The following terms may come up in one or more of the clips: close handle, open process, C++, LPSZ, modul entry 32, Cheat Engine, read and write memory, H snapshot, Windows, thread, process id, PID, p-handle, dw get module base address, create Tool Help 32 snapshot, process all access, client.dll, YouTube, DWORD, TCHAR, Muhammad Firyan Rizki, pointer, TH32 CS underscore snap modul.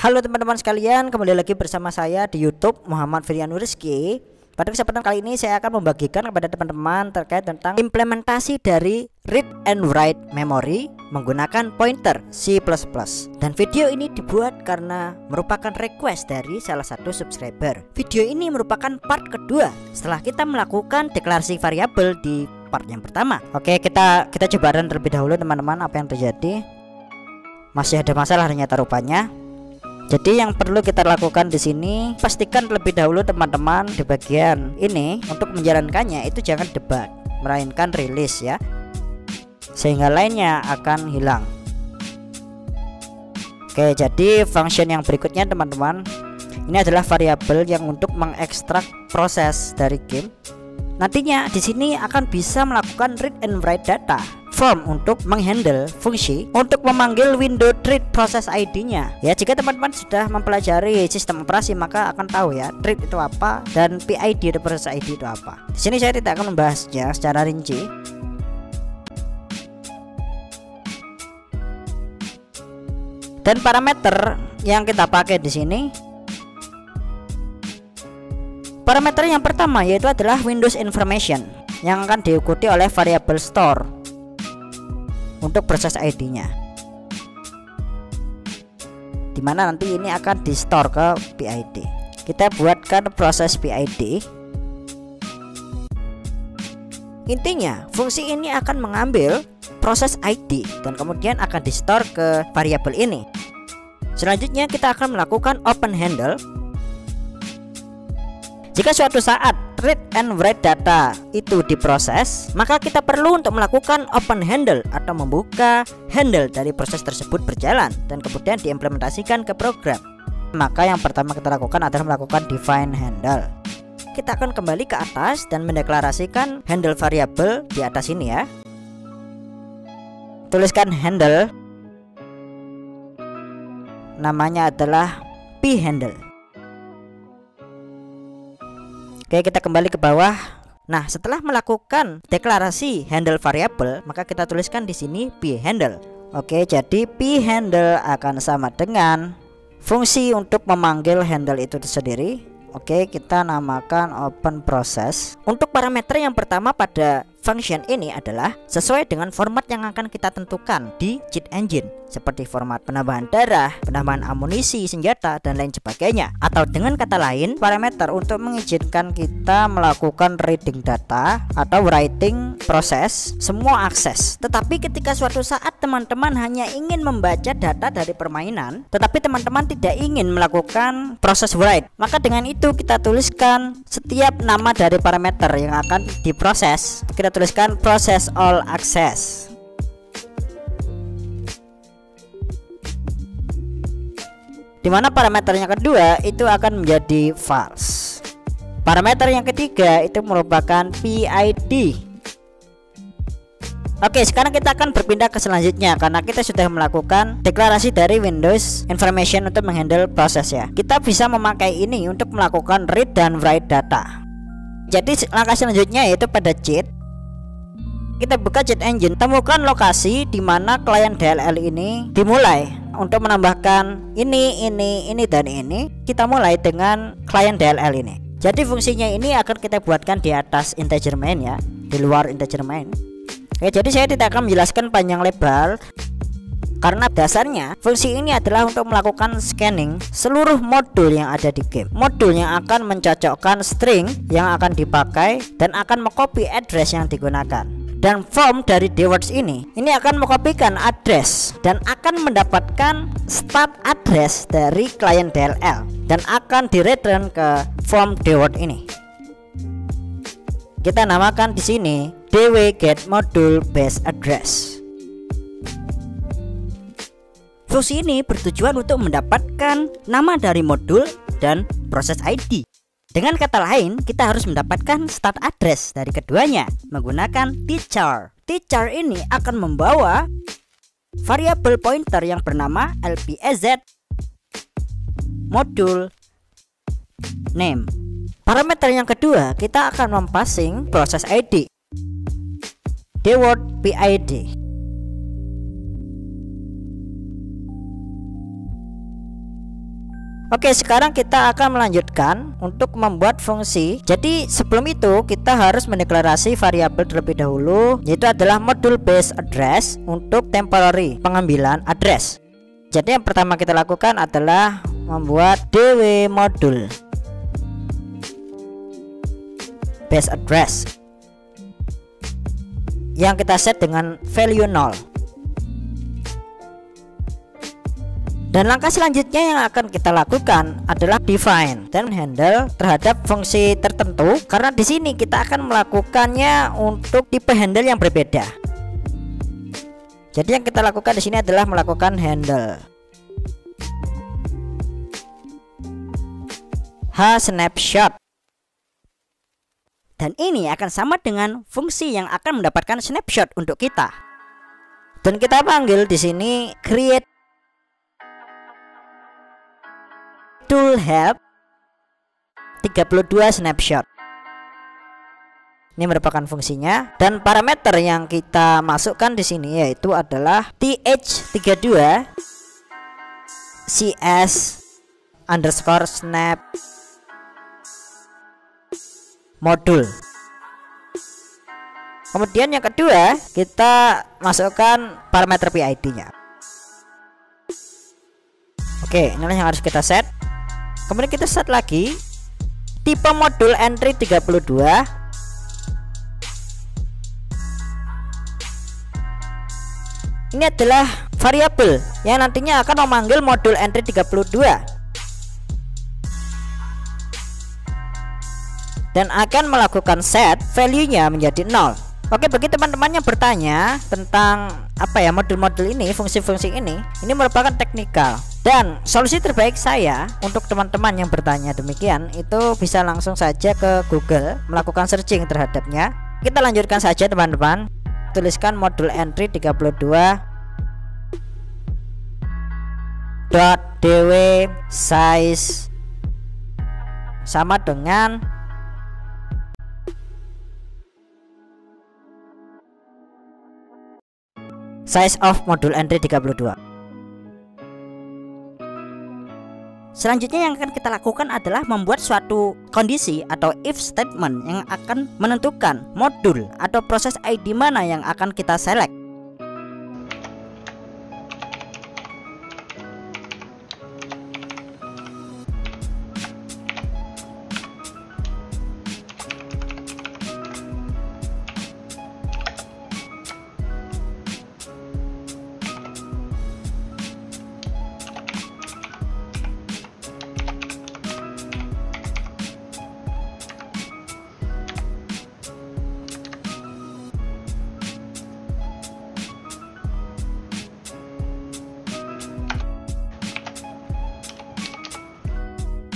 Halo teman-teman sekalian, kembali lagi bersama saya di YouTube Muhammad Firyan Rizki. Pada kesempatan kali ini saya akan membagikan kepada teman-teman terkait tentang implementasi dari read and write memory menggunakan pointer C++. Dan video ini dibuat karena merupakan request dari salah satu subscriber. Video ini merupakan part kedua setelah kita melakukan deklarasi variabel di part yang pertama. Oke, kita coba run terlebih dahulu teman-teman apa yang terjadi. Masih ada masalah ternyata rupanya. Jadi yang perlu kita lakukan di sini, pastikan terlebih dahulu teman-teman di bagian ini untuk menjalankannya itu jangan debug, melainkan rilis ya, sehingga lainnya akan hilang. Oke, jadi function yang berikutnya teman-teman, ini adalah variabel yang untuk mengekstrak proses dari game. Nantinya di sini akan bisa melakukan read and write data form untuk menghandle fungsi untuk memanggil window thread process id-nya. Ya, jika teman-teman sudah mempelajari sistem operasi maka akan tahu ya thread itu apa dan PID atau process id itu apa. Di sini saya tidak akan membahasnya secara rinci. Dan parameter yang kita pakai di sini, parameter yang pertama yaitu adalah Windows information yang akan diikuti oleh variabel store untuk proses ID-nya, dimana nanti ini akan di store ke PID. Kita buatkan proses PID. Intinya fungsi ini akan mengambil proses ID dan kemudian akan di store ke variabel ini. Selanjutnya kita akan melakukan open handle. Jika suatu saat read and write data itu diproses, maka kita perlu untuk melakukan open handle atau membuka handle dari proses tersebut berjalan dan kemudian diimplementasikan ke program. Maka yang pertama kita lakukan adalah melakukan define handle. Kita akan kembali ke atas dan mendeklarasikan handle variable di atas ini ya. Tuliskan handle, namanya adalah p-handle. Oke, kita kembali ke bawah. Nah, setelah melakukan deklarasi handle variable, maka kita tuliskan di sini p-handle. Oke, jadi p-handle akan sama dengan fungsi untuk memanggil handle itu sendiri. Oke, kita namakan open process. Untuk parameter yang pertama pada function ini adalah sesuai dengan format yang akan kita tentukan di Cheat Engine, seperti format penambahan darah, penambahan amunisi, senjata, dan lain sebagainya. Atau dengan kata lain, parameter untuk mengizinkan kita melakukan reading data atau writing proses semua akses. Tetapi ketika suatu saat teman-teman hanya ingin membaca data dari permainan, tetapi teman-teman tidak ingin melakukan proses write, maka dengan itu kita tuliskan setiap nama dari parameter yang akan diproses. Kita tuliskan process all access. Dimana parameternya kedua itu akan menjadi false. Parameter yang ketiga itu merupakan PID. Oke, sekarang kita akan berpindah ke selanjutnya karena kita sudah melakukan deklarasi dari Windows information untuk menghandle proses ya. Kita bisa memakai ini untuk melakukan read dan write data. Jadi langkah selanjutnya yaitu pada cheat. Kita buka Cheat Engine, temukan lokasi di mana client.dll ini dimulai untuk menambahkan ini, dan ini. Kita mulai dengan client.dll ini. Jadi fungsinya ini akan kita buatkan di atas integer main ya, di luar integer main. Oke, jadi saya tidak akan menjelaskan panjang lebar karena dasarnya fungsi ini adalah untuk melakukan scanning seluruh modul yang ada di game. Modul yang akan mencocokkan string yang akan dipakai dan akan mengcopy address yang digunakan. Dan form dari DWORD ini akan mengkopikan address dan akan mendapatkan start address dari client.dll dan akan direturn ke form DWORD ini. Kita namakan di sini dw get module base address. Fungsi ini bertujuan untuk mendapatkan nama dari modul dan proses ID. Dengan kata lain, kita harus mendapatkan start address dari keduanya menggunakan TCHAR. TCHAR ini akan membawa variabel pointer yang bernama LPSZ modul name. Parameter yang kedua, kita akan mempassing proses ID dword PID. Oke, sekarang kita akan melanjutkan untuk membuat fungsi. Jadi sebelum itu kita harus mendeklarasi variabel terlebih dahulu, yaitu adalah modul base address untuk temporary pengambilan address. Jadi yang pertama kita lakukan adalah membuat dw modul base address yang kita set dengan value 0. Dan langkah selanjutnya yang akan kita lakukan adalah define dan handle terhadap fungsi tertentu, karena di sini kita akan melakukannya untuk tipe handle yang berbeda. Jadi yang kita lakukan di sini adalah melakukan handle H snapshot. Dan ini akan sama dengan fungsi yang akan mendapatkan snapshot untuk kita. Dan kita panggil di sini create Tool Help 32 snapshot. Ini merupakan fungsinya, dan parameter yang kita masukkan di sini yaitu adalah TH32 CS underscore snap modul. Kemudian yang kedua, kita masukkan parameter PID-nya. Oke, inilah yang harus kita set. Kemudian kita set lagi tipe modul entry 32 ini adalah variabel yang nantinya akan memanggil modul entry 32 dan akan melakukan set value-nya menjadi 0. Oke, bagi teman-teman yang bertanya tentang apa ya modul-modul ini, fungsi-fungsi ini merupakan teknikal. Dan solusi terbaik saya untuk teman-teman yang bertanya demikian itu bisa langsung saja ke Google melakukan searching terhadapnya. Kita lanjutkan saja teman-teman. Tuliskan modul entry 32.dw size sama dengan size of modul entry 32. Selanjutnya yang akan kita lakukan adalah membuat suatu kondisi atau if statement yang akan menentukan modul atau proses ID mana yang akan kita select.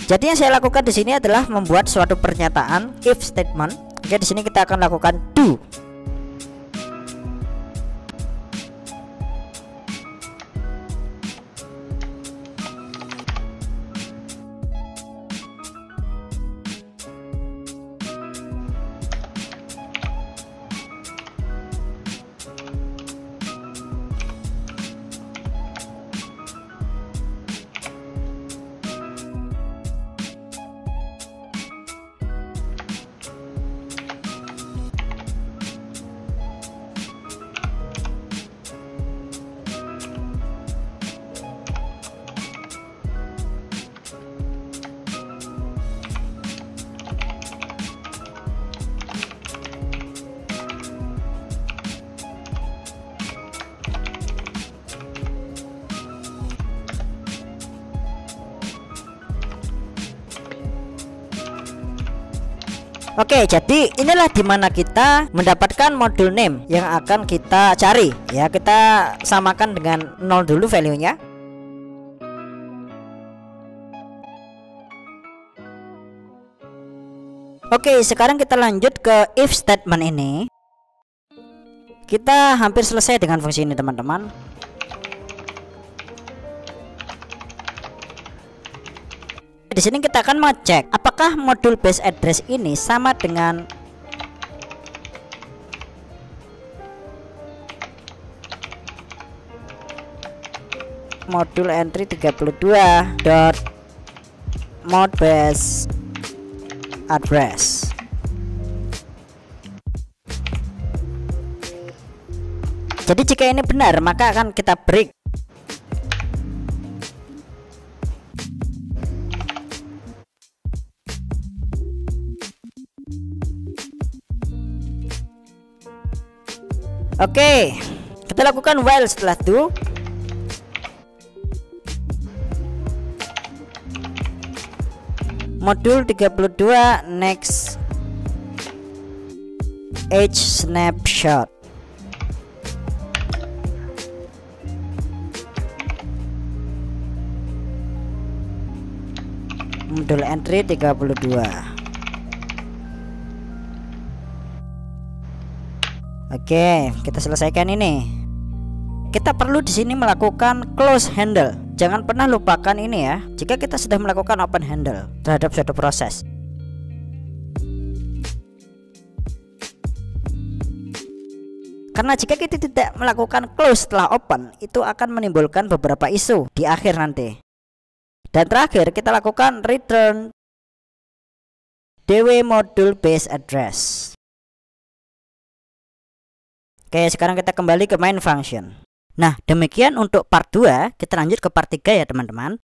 Jadi yang saya lakukan di sini adalah membuat suatu pernyataan if statement. Oke, di sini kita akan lakukan do. Oke, jadi inilah dimana kita mendapatkan modul name yang akan kita cari. Ya, kita samakan dengan 0 dulu value-nya. Oke, sekarang kita lanjut ke if statement ini. Kita hampir selesai dengan fungsi ini teman-teman. Di sini kita akan mengecek apakah modul base address ini sama dengan modul entry 32. modul base address. Jadi jika ini benar, maka akan kita break. Oke, kita lakukan while setelah do. Modul 32 next H snapshot. Modul entry 32. Oke, kita selesaikan ini. Kita perlu di sini melakukan close handle. Jangan pernah lupakan ini ya, jika kita sudah melakukan open handle terhadap suatu proses. Karena jika kita tidak melakukan close setelah open, itu akan menimbulkan beberapa isu di akhir nanti. Dan terakhir kita lakukan return dw module base address. Oke, sekarang kita kembali ke main function. Nah, demikian untuk part 2, kita lanjut ke part 3 ya teman-teman.